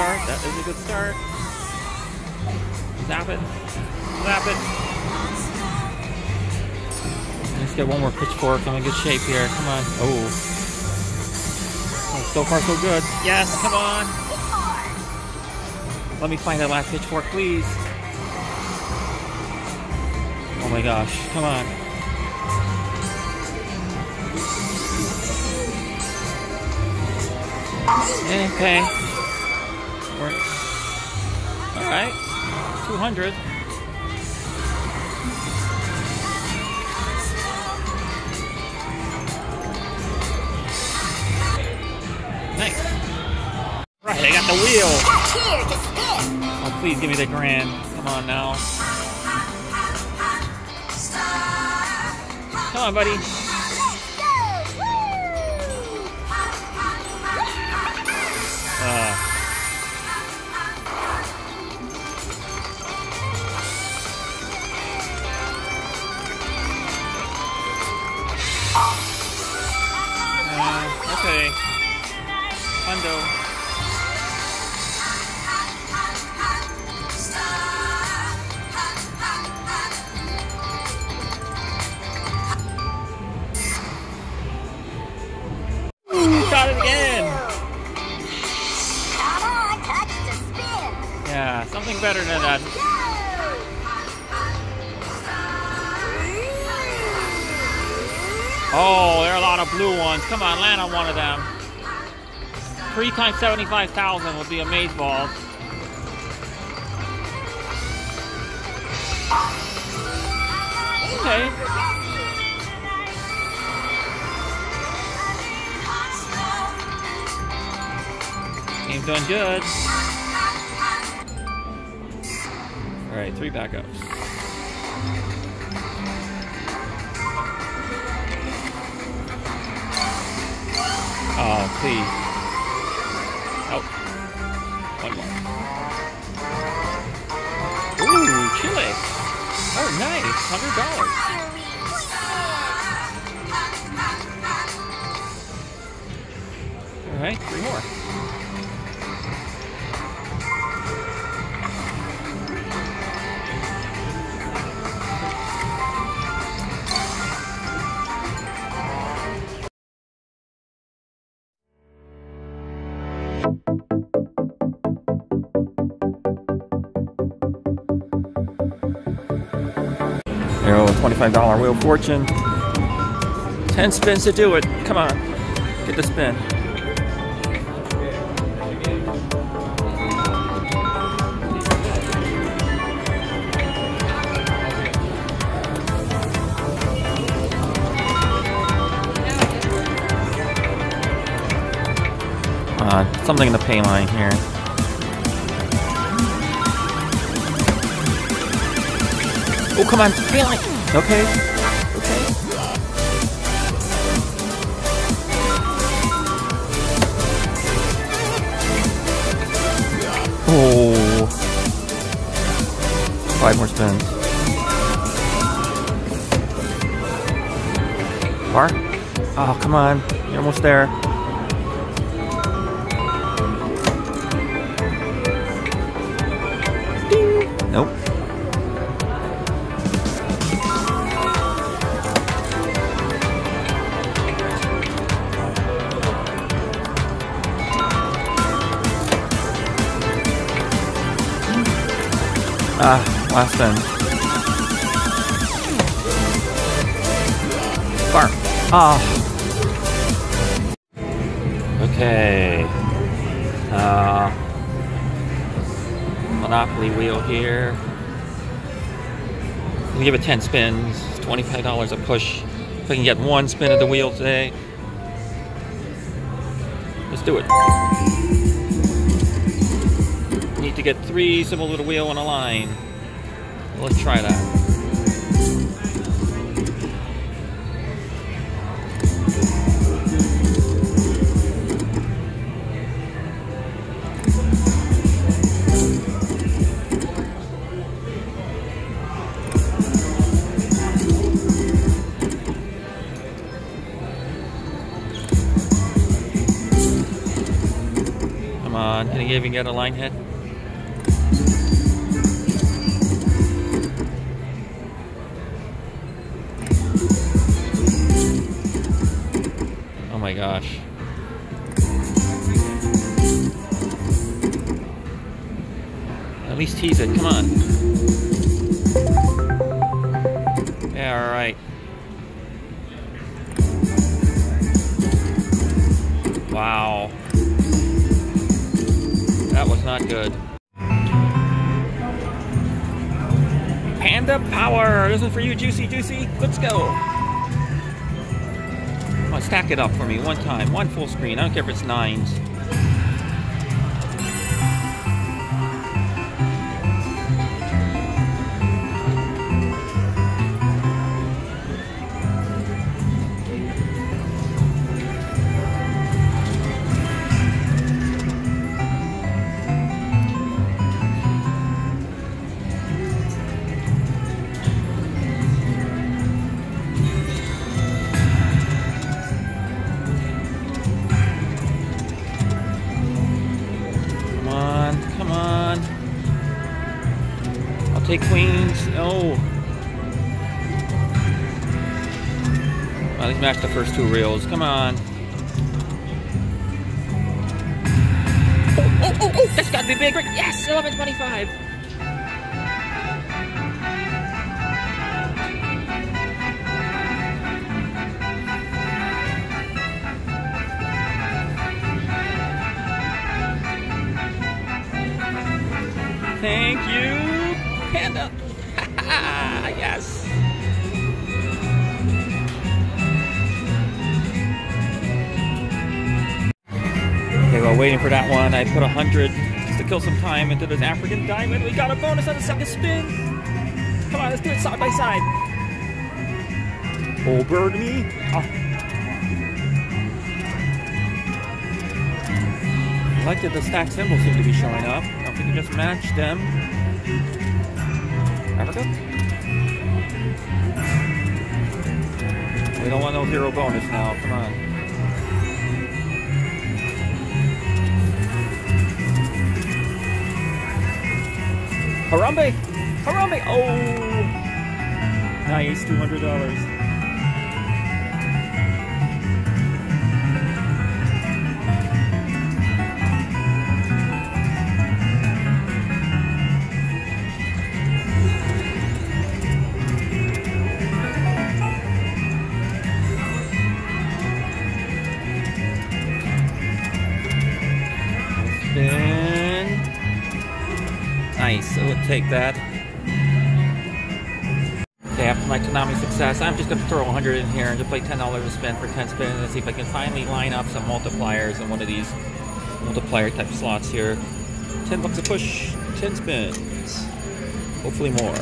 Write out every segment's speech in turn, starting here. start. That is a good start. Zap it. Zap it. Let's get one more pitchfork. I'm in good shape here. Come on. Oh. So far, so good. Yes, come on. Let me find that last pitchfork, please. Oh my gosh. Come on. Okay. Alright. 200. Nice. Right, I got the wheel. Oh, please give me the grand. Come on now. Come on, buddy. Okay. Hundo. Ooh, got it again. Yeah, something better than that. Oh, there are a lot of blue ones. Come on, land on one of them. 3 times 75,000 would be a maze ball. Okay. Game's doing good. All right, 3 backups. Oh, please. Oh. One more. Ooh, chili. Oh, nice. $100. All right, 3 more. $25 Wheel of Fortune. 10 spins to do it. Come on. Get the spin. Something in the pay line here. Oh, come on. Pay line. Okay. Okay. Oh. 5 more spins. Bar? Oh, come on. You're almost there. Ding. Nope. Ah, last spin. Bar. Ah. Okay. Monopoly wheel here. We give it 10 spins. $25 a push. If I can get 1 spin of the wheel today, let's do it. Need to get 3 symbols with a wheel and a line. Let's try that. Come on, hitting think I even got a line hit. Oh my gosh. At least tease it, come on. Yeah, all right. Wow. That was not good. Panda Power! This is for you, Juicy Juicy. Let's go. Come on, stack it up for me one time. One full screen. I don't care if it's nines. Hey, queens, no. Well, let's match the first two reels, come on. Oh, that's gotta be big, right? Yes, 1125. Thank you. Panda! Yes! Okay, while waiting for that one, I put 100 just to kill some time into this African Diamond. We got a bonus on the second spin! Come on, let's do it side by side! Oh, bird me! I like that the stack symbols seem to be showing up. Now if we can just match them. Africa? We don't want no zero bonus now, come on. Harambe! Harambe! Oh! Nice, $200. Nice, I would take that. Okay, after my Konami success, I'm just going to throw 100 in here and just play $10 a spin for 10 spins and see if I can finally line up some multipliers in one of these multiplier type slots here. 10 bucks a push, 10 spins. Hopefully more.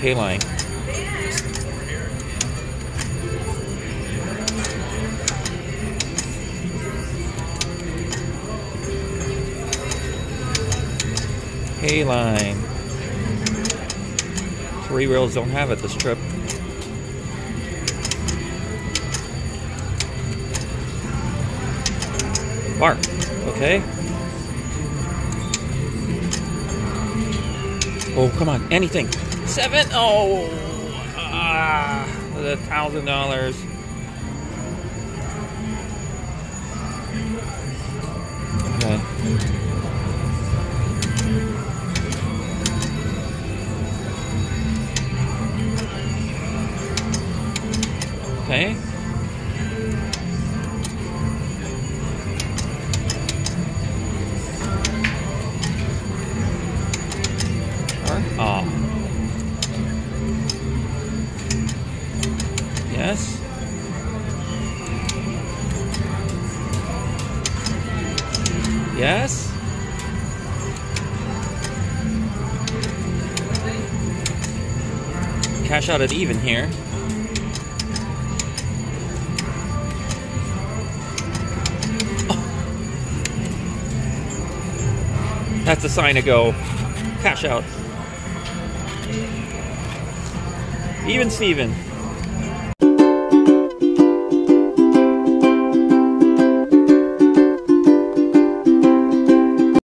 Pay line. Pay line. Three reels don't have it this trip. Mark. Okay. Oh, come on. Anything. Seven? Oh! The $1,000. Okay. Okay. Oh. Yes. Yes. Cash out at even here. Oh. That's a sign to go. Cash out. Even Steven.